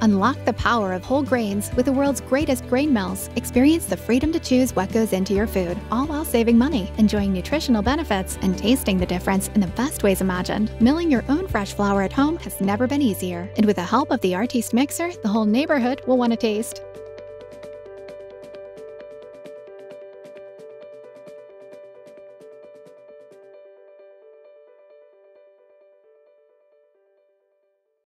Unlock the power of whole grains with the world's greatest grain mills. Experience the freedom to choose what goes into your food, all while saving money, enjoying nutritional benefits, and tasting the difference in the best ways imagined. Milling your own fresh flour at home has never been easier. And with the help of the Artisan Mixer, the whole neighborhood will want to taste.